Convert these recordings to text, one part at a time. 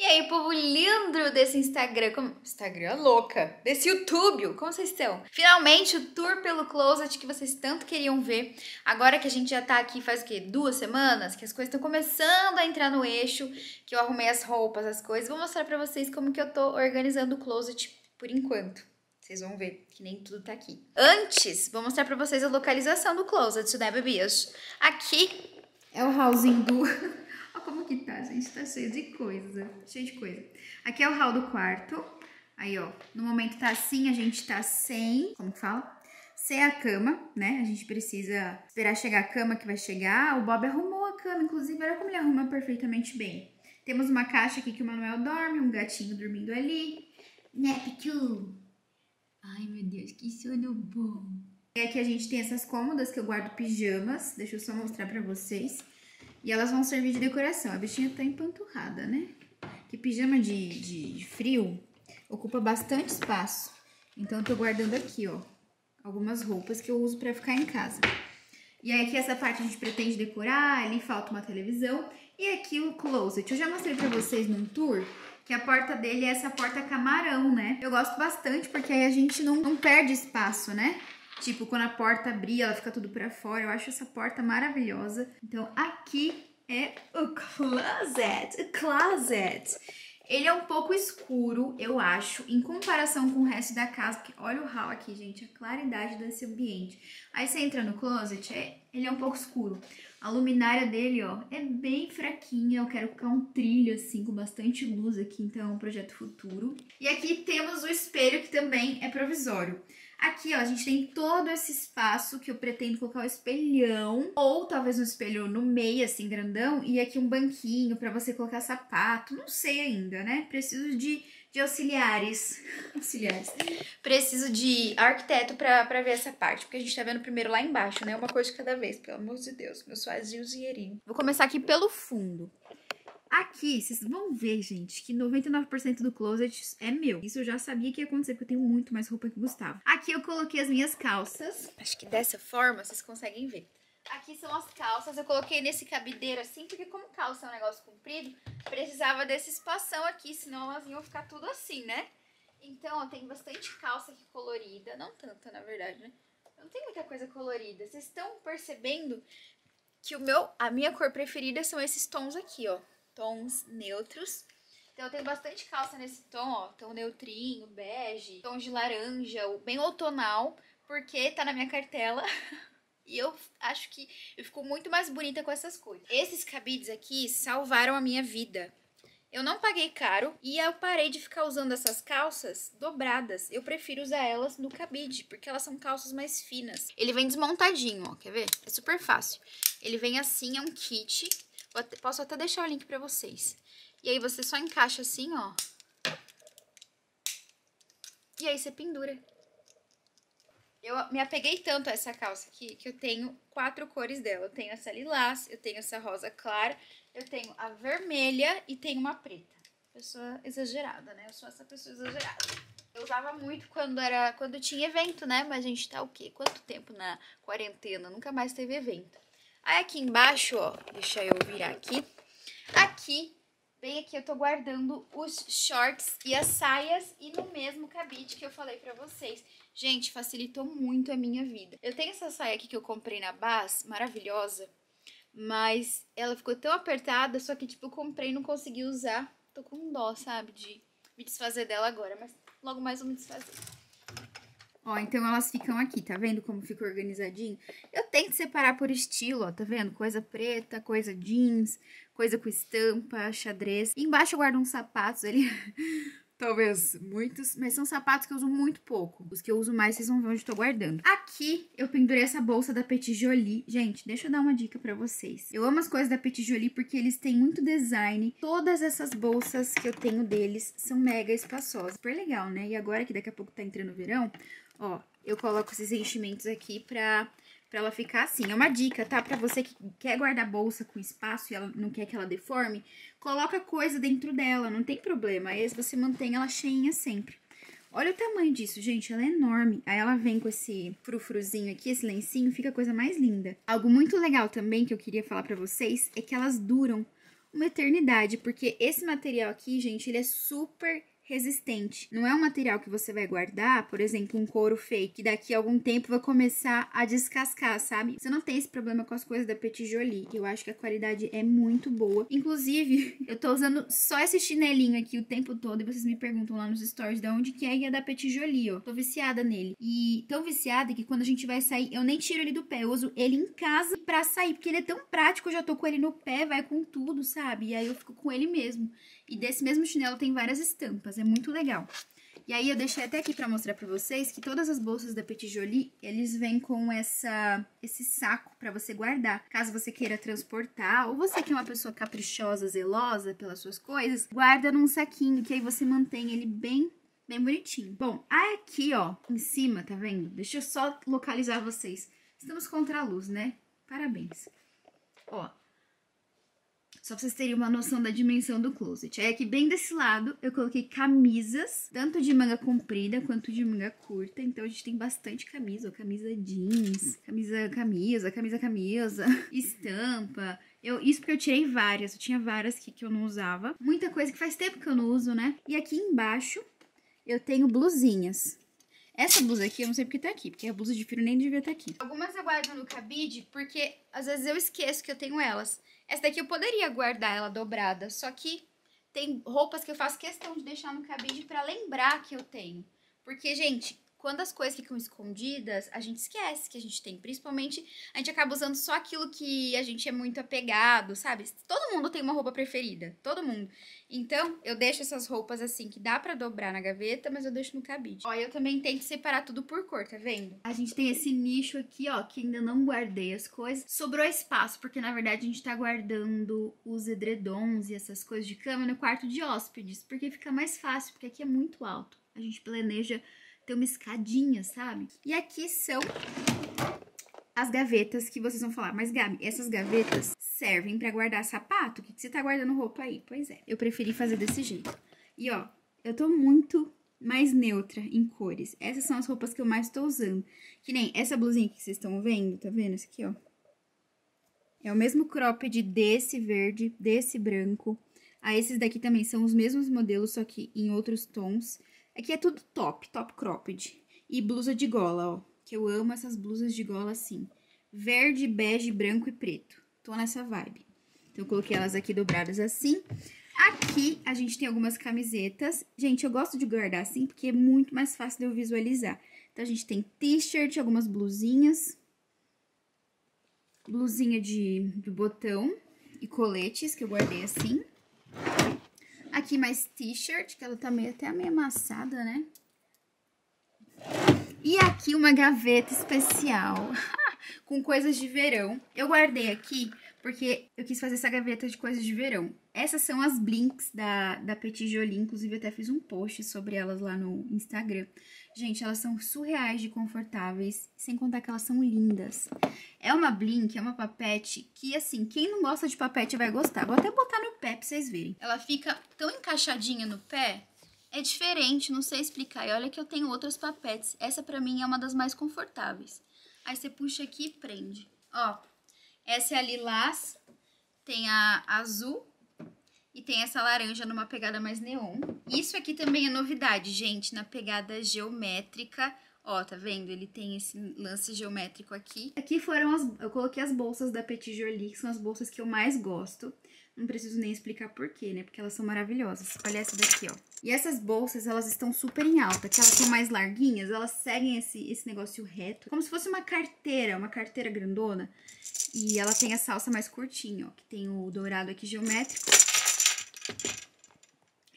E aí, povo lindo desse Instagram, como... Instagram louca, desse YouTube, como vocês estão? Finalmente o tour pelo closet que vocês tanto queriam ver, agora que a gente já tá aqui faz o quê? 2 semanas? Que as coisas estão começando a entrar no eixo, que eu arrumei as roupas, as coisas, vou mostrar pra vocês como que eu tô organizando o closet por enquanto. Vocês vão ver que nem tudo tá aqui. Antes, vou mostrar pra vocês a localização do closet, né, bebias? Aqui é o hallzinho do... Como que tá, gente? Tá cheio de coisa. Cheio de coisa. Aqui é o hall do quarto. Aí, ó. No momento tá assim, a gente tá sem... Como que fala? Sem a cama, né? A gente precisa esperar chegar a cama que vai chegar. O Bob arrumou a cama, inclusive. Olha como ele arruma perfeitamente bem. Temos uma caixa aqui que o Manuel dorme. Um gatinho dormindo ali. Né, Pichu? Ai, meu Deus, que sono bom. E aqui a gente tem essas cômodas que eu guardo pijamas. Deixa eu só mostrar pra vocês. E elas vão servir de decoração. A bichinha tá empanturrada, né? Que pijama de frio ocupa bastante espaço. Então, eu tô guardando aqui, ó, algumas roupas que eu uso pra ficar em casa. E aí, aqui essa parte a gente pretende decorar, ali falta uma televisão. E aqui o closet. Eu já mostrei pra vocês num tour que a porta dele é essa porta camarão, né? Eu gosto bastante porque aí a gente não perde espaço, né? Tipo, quando a porta abrir, ela fica tudo pra fora. Eu acho essa porta maravilhosa. Então, aqui é o closet. O closet. Ele é um pouco escuro, eu acho, em comparação com o resto da casa. Porque olha o hall aqui, gente. A claridade desse ambiente. Aí você entra no closet, ele é um pouco escuro. A luminária dele, ó, é bem fraquinha. Eu quero colocar um trilho, assim, com bastante luz aqui. Então, é um projeto futuro. E aqui temos o espelho, que também é provisório. Aqui, ó, a gente tem todo esse espaço que eu pretendo colocar o espelhão, ou talvez um espelho no meio, assim, grandão, e aqui um banquinho pra você colocar sapato, não sei ainda, né? Preciso de auxiliares. Auxiliares. Preciso de arquiteto pra ver essa parte, porque a gente tá vendo primeiro lá embaixo, né? Uma coisa de cada vez, pelo amor de Deus, meus sozinhos dinheirinho. Vou começar aqui pelo fundo. Aqui, vocês vão ver, gente, que 99% do closet é meu. Isso eu já sabia que ia acontecer, porque eu tenho muito mais roupa que o Gustavo. Aqui eu coloquei as minhas calças. Acho que dessa forma vocês conseguem ver. Aqui são as calças. Eu coloquei nesse cabideiro assim, porque como calça é um negócio comprido, precisava desse espação aqui, senão elas iam ficar tudo assim, né? Então, ó, tem bastante calça aqui colorida. Não tanta, na verdade, né? Não tem muita coisa colorida. Vocês estão percebendo que a minha cor preferida são esses tons aqui, ó. Tons neutros. Então eu tenho bastante calça nesse tom, ó. Tom neutrinho, bege, tons de laranja, bem outonal, porque tá na minha cartela. E eu acho que eu fico muito mais bonita com essas coisas. Esses cabides aqui salvaram a minha vida. Eu não paguei caro e eu parei de ficar usando essas calças dobradas. Eu prefiro usar elas no cabide, porque elas são calças mais finas. Ele vem desmontadinho, ó. Quer ver? É super fácil. Ele vem assim, é um kit. Posso até deixar o link pra vocês. E aí você só encaixa assim, ó. E aí você pendura. Eu me apeguei tanto a essa calça aqui que eu tenho 4 cores dela. Eu tenho essa lilás, eu tenho essa rosa clara, eu tenho a vermelha e tenho uma preta. Pessoa exagerada, né? Eu sou essa pessoa exagerada. Eu usava muito quando tinha evento, né? Mas a gente tá o quê? Quanto tempo na quarentena? Nunca mais teve evento. Aí aqui embaixo, ó, deixa eu virar aqui. Aqui, bem aqui eu tô guardando os shorts e as saias e no mesmo cabide que eu falei pra vocês. Gente, facilitou muito a minha vida. Eu tenho essa saia aqui que eu comprei na Bass, maravilhosa, mas ela ficou tão apertada, só que tipo, eu comprei e não consegui usar. Tô com dó, sabe, de me desfazer dela agora, mas logo mais eu me desfazer. Ó, então elas ficam aqui, tá vendo como fica organizadinho? Eu tento separar por estilo, ó, tá vendo? Coisa preta, coisa jeans, coisa com estampa, xadrez. E embaixo eu guardo uns sapatos ali, talvez muitos, mas são sapatos que eu uso muito pouco. Os que eu uso mais, vocês vão ver onde tô guardando. Aqui eu pendurei essa bolsa da Petit Jolie. Gente, deixa eu dar uma dica pra vocês. Eu amo as coisas da Petit Jolie porque eles têm muito design. Todas essas bolsas que eu tenho deles são mega espaçosas. Super legal, né? E agora que daqui a pouco tá entrando o verão... Ó, eu coloco esses enchimentos aqui pra ela ficar assim. É uma dica, tá? Pra você que quer guardar bolsa com espaço e ela não quer que ela deforme, coloca coisa dentro dela, não tem problema. Aí você mantém ela cheinha sempre. Olha o tamanho disso, gente, ela é enorme. Aí ela vem com esse frufruzinho aqui, esse lencinho, fica a coisa mais linda. Algo muito legal também que eu queria falar pra vocês é que elas duram. uma eternidade, porque esse material aqui, gente, ele é super resistente. Não é um material que você vai guardar, por exemplo, um couro fake, que daqui a algum tempo vai começar a descascar, sabe? Você não tem esse problema com as coisas da Petit Jolie. Eu acho que a qualidade é muito boa. Inclusive, eu tô usando só esse chinelinho aqui o tempo todo, e vocês me perguntam lá nos stories de onde que é, e é da Petit Jolie, ó. Tô viciada nele. E tão viciada que quando a gente vai sair, eu nem tiro ele do pé, eu uso ele em casa e pra sair, porque ele é tão prático, eu já tô com ele no pé, vai com tudo, sabe? E aí eu fico com ele mesmo. E desse mesmo chinelo tem várias estampas. É muito legal. E aí eu deixei até aqui pra mostrar pra vocês que todas as bolsas da Petit Jolie, eles vêm com esse saco pra você guardar. Caso você queira transportar, ou você que é uma pessoa caprichosa, zelosa pelas suas coisas, guarda num saquinho, que aí você mantém ele bem bonitinho. Bom, aqui, ó, em cima, tá vendo? Deixa eu só localizar vocês. Estamos contra a luz, né? Parabéns. Ó. Só pra vocês terem uma noção da dimensão do closet. Aí aqui bem desse lado eu coloquei camisas, tanto de manga comprida quanto de manga curta. Então a gente tem bastante camisa, ó, camisa jeans, camisa, estampa. Isso porque eu tirei várias, eu tinha várias aqui que eu não usava. Muita coisa que faz tempo que eu não uso, né? E aqui embaixo eu tenho blusinhas. Essa blusa aqui, eu não sei porque tá aqui, porque a blusa de frio nem devia estar aqui. Algumas eu guardo no cabide, porque às vezes eu esqueço que eu tenho elas. Essa daqui eu poderia guardar ela dobrada, só que tem roupas que eu faço questão de deixar no cabide pra lembrar que eu tenho. Porque, gente, quando as coisas ficam escondidas, a gente esquece que a gente tem. Principalmente, a gente acaba usando só aquilo que a gente é muito apegado, sabe? Todo mundo tem uma roupa preferida, todo mundo. Então, eu deixo essas roupas assim, que dá pra dobrar na gaveta, mas eu deixo no cabide. Ó, eu também tenho que separar tudo por cor, tá vendo? A gente tem esse nicho aqui, ó, que ainda não guardei as coisas. Sobrou espaço, porque na verdade a gente tá guardando os edredons e essas coisas de cama no quarto de hóspedes, porque fica mais fácil, porque aqui é muito alto. A gente planeja ter uma escadinha, sabe? E aqui são as gavetas que vocês vão falar, mas Gabi, essas gavetas servem pra guardar sapato? O que você tá guardando roupa aí? Pois é, eu preferi fazer desse jeito. E ó, eu tô muito mais neutra em cores. Essas são as roupas que eu mais tô usando. Que nem essa blusinha que vocês estão vendo, tá vendo? Essa aqui, ó. É o mesmo cropped desse verde, desse branco. Ah, esses daqui também são os mesmos modelos, só que em outros tons. Aqui é tudo top cropped. E blusa de gola, ó. Que eu amo essas blusas de gola assim. Verde, bege, branco e preto. Tô nessa vibe. Então eu coloquei elas aqui dobradas assim. Aqui a gente tem algumas camisetas. Gente, eu gosto de guardar assim porque é muito mais fácil de eu visualizar. Então a gente tem t-shirt, algumas blusinhas. Blusinha de botão e coletes que eu guardei assim. Aqui mais t-shirt, que ela tá até meio amassada, né? E aqui uma gaveta especial, com coisas de verão. Eu guardei aqui porque eu quis fazer essa gaveta de coisas de verão. Essas são as blinks da Petit Jolie, inclusive eu até fiz um post sobre elas lá no Instagram. Gente, elas são surreais de confortáveis, sem contar que elas são lindas. É uma blink, é uma papete que, assim, quem não gosta de papete vai gostar. Vou até botar no pé pra vocês verem. Ela fica tão encaixadinha no pé... É diferente, não sei explicar. E olha que eu tenho outras papetes. Essa pra mim é uma das mais confortáveis. Aí você puxa aqui e prende. Ó, essa é a lilás, tem a azul e tem essa laranja numa pegada mais neon. Isso aqui também é novidade, gente, na pegada geométrica. Ó, tá vendo? Ele tem esse lance geométrico aqui. Aqui foram eu coloquei as bolsas da Petit Jolie, que são as bolsas que eu mais gosto. Não preciso nem explicar porquê, né? Porque elas são maravilhosas. Olha essa daqui, ó. E essas bolsas, elas estão super em alta. Que elas são mais larguinhas, elas seguem esse negócio reto. Como se fosse uma carteira grandona. E ela tem essa alça mais curtinha, ó. Que tem o dourado aqui geométrico.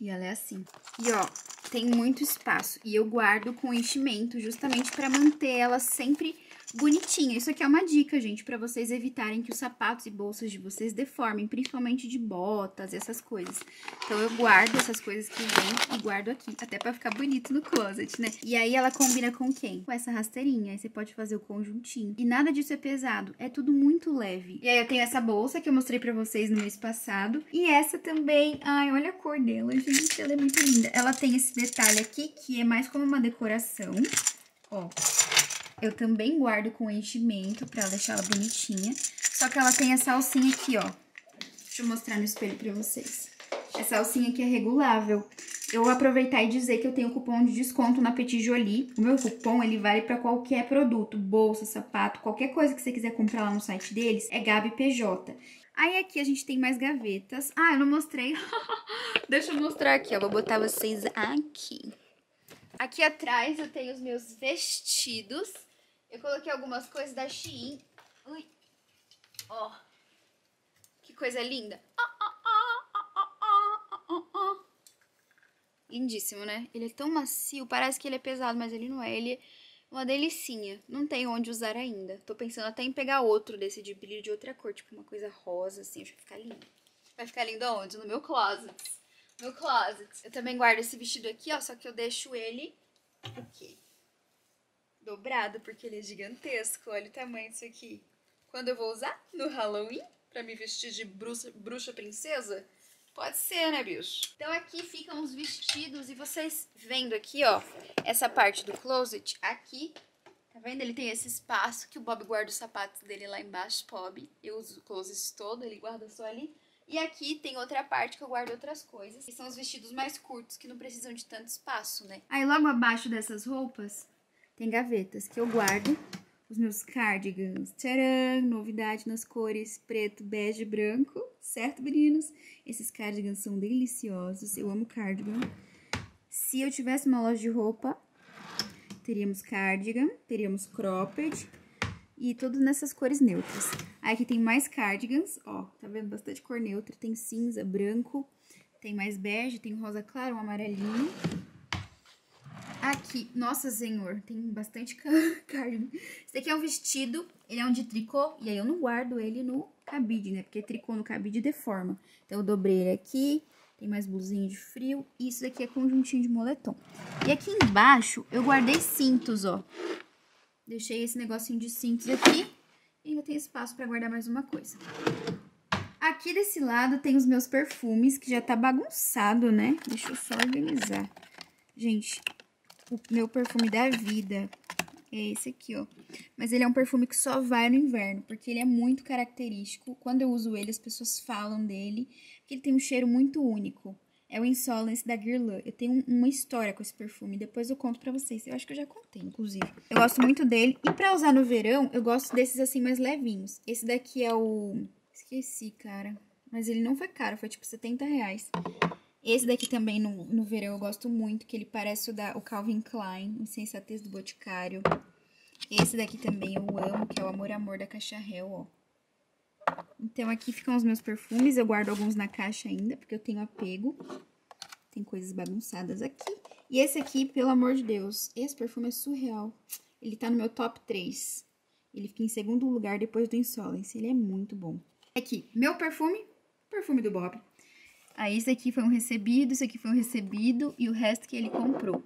E ela é assim. E ó, tem muito espaço. E eu guardo com enchimento justamente pra manter ela sempre... bonitinha. Isso aqui é uma dica, gente, pra vocês evitarem que os sapatos e bolsas de vocês deformem, principalmente de botas e essas coisas. Então eu guardo essas coisas que vêm e guardo aqui, até pra ficar bonito no closet, né? E aí ela combina com quem? Com essa rasteirinha, aí você pode fazer o conjuntinho. E nada disso é pesado, é tudo muito leve. E aí eu tenho essa bolsa que eu mostrei pra vocês no mês passado. E essa também, ai, olha a cor dela, gente, ela é muito linda. Ela tem esse detalhe aqui, que é mais como uma decoração, ó. Eu também guardo com enchimento pra deixar ela bonitinha. Só que ela tem essa alcinha aqui, ó. Deixa eu mostrar no espelho pra vocês. Essa alcinha aqui é regulável. Eu vou aproveitar e dizer que eu tenho cupom de desconto na Petit Jolie. O meu cupom, ele vale pra qualquer produto, bolsa, sapato, qualquer coisa que você quiser comprar lá no site deles, é GabPJ. Aí aqui a gente tem mais gavetas. Ah, eu não mostrei. Deixa eu mostrar aqui, ó. Vou botar vocês aqui. Aqui atrás eu tenho os meus vestidos. Eu coloquei algumas coisas da Shein. Ui. Ó. Que coisa linda. Lindíssimo, né? Ele é tão macio, parece que ele é pesado, mas ele não é. Ele é uma delicinha. Não tem onde usar ainda. Tô pensando até em pegar outro desse de brilho de outra cor, tipo uma coisa rosa, assim, acho que vai ficar lindo. Vai ficar lindo aonde? No meu closet. No closet. Eu também guardo esse vestido aqui, ó, só que eu deixo ele o quê? Dobrado, porque ele é gigantesco. Olha o tamanho disso aqui. Quando eu vou usar? No Halloween? Pra me vestir de bruxa princesa? Pode ser, né, bicho? Então aqui ficam os vestidos e vocês vendo aqui, ó, essa parte do closet, aqui, tá vendo? Ele tem esse espaço que o Bob guarda os sapatos dele lá embaixo, Bob. Eu uso o closet todo, ele guarda só ali. E aqui tem outra parte que eu guardo outras coisas, que são os vestidos mais curtos, que não precisam de tanto espaço, né? Aí logo abaixo dessas roupas, tem gavetas que eu guardo os meus cardigans. Tcharam! Novidade nas cores preto, bege e branco. Certo, meninos? Esses cardigans são deliciosos. Eu amo cardigan. Se eu tivesse uma loja de roupa, teríamos cardigan, teríamos cropped e tudo nessas cores neutras. Aí aqui tem mais cardigans, ó. Tá vendo? Bastante cor neutra. Tem cinza, branco, tem mais bege, tem rosa claro, um amarelinho. Aqui, nossa senhor, tem bastante carne. Esse aqui é um vestido, ele é um de tricô, e aí eu não guardo ele no cabide, né? Porque tricô no cabide deforma. Então eu dobrei ele aqui, tem mais blusinha de frio, e isso daqui é conjuntinho de moletom. E aqui embaixo eu guardei cintos, ó. Deixei esse negocinho de cintos aqui, e ainda tem espaço pra guardar mais uma coisa. Aqui desse lado tem os meus perfumes, que já tá bagunçado, né? Deixa eu só organizar. Gente, o meu perfume da vida é esse aqui, ó. Mas ele é um perfume que só vai no inverno, porque ele é muito característico. Quando eu uso ele, as pessoas falam dele, porque ele tem um cheiro muito único. É o Insolence da Guerlain. Eu tenho uma história com esse perfume, depois eu conto pra vocês. Eu acho que eu já contei, inclusive. Eu gosto muito dele. E pra usar no verão, eu gosto desses assim mais levinhos. Esse daqui é o... esqueci, cara. Mas ele não foi caro, foi tipo R$70. Esse daqui também no verão eu gosto muito, que ele parece o Calvin Klein, o Sensatez do Boticário. Esse daqui também eu amo, que é o Amor Amor da Cacharel, ó. Então aqui ficam os meus perfumes, eu guardo alguns na caixa ainda, porque eu tenho apego. Tem coisas bagunçadas aqui. E esse aqui, pelo amor de Deus, esse perfume é surreal. Ele tá no meu top 3. Ele fica em segundo lugar depois do Insolence, ele é muito bom. Aqui, meu perfume, perfume do Bob. Aí esse aqui foi um recebido, esse aqui foi um recebido e o resto que ele comprou.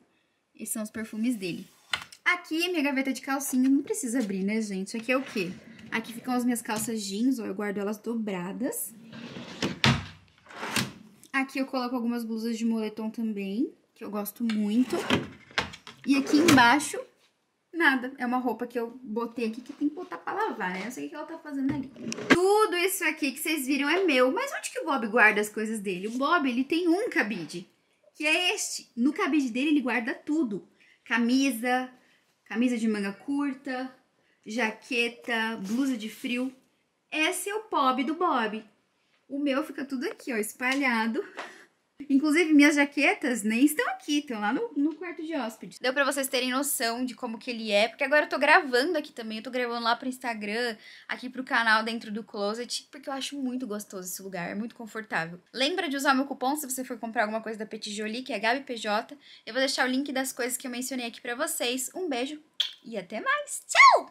Esses são os perfumes dele. Aqui, minha gaveta de calcinha, não precisa abrir, né, gente? Aqui é o quê? Aqui ficam as minhas calças jeans, ó, eu guardo elas dobradas. Aqui eu coloco algumas blusas de moletom também, que eu gosto muito. E aqui embaixo, nada. É uma roupa que eu botei aqui que tem que botar pra lavar, né? Eu sei o que ela tá fazendo ali. Tudo isso aqui que vocês viram é meu. Mas onde que o Bob guarda as coisas dele? O Bob, ele tem um cabide, que é este. No cabide dele, ele guarda tudo. Camisa, camisa de manga curta, jaqueta, blusa de frio. Esse é o Bob do Bob. O meu fica tudo aqui, ó, espalhado. Inclusive, minhas jaquetas nem estão aqui, estão lá no quarto de hóspede. Deu pra vocês terem noção de como que ele é, porque agora eu tô gravando aqui também, eu tô gravando lá pro Instagram, aqui pro canal dentro do closet, porque eu acho muito gostoso esse lugar, é muito confortável. Lembra de usar meu cupom se você for comprar alguma coisa da Petit Jolie, que é GabPJ. Eu vou deixar o link das coisas que eu mencionei aqui pra vocês. Um beijo e até mais! Tchau!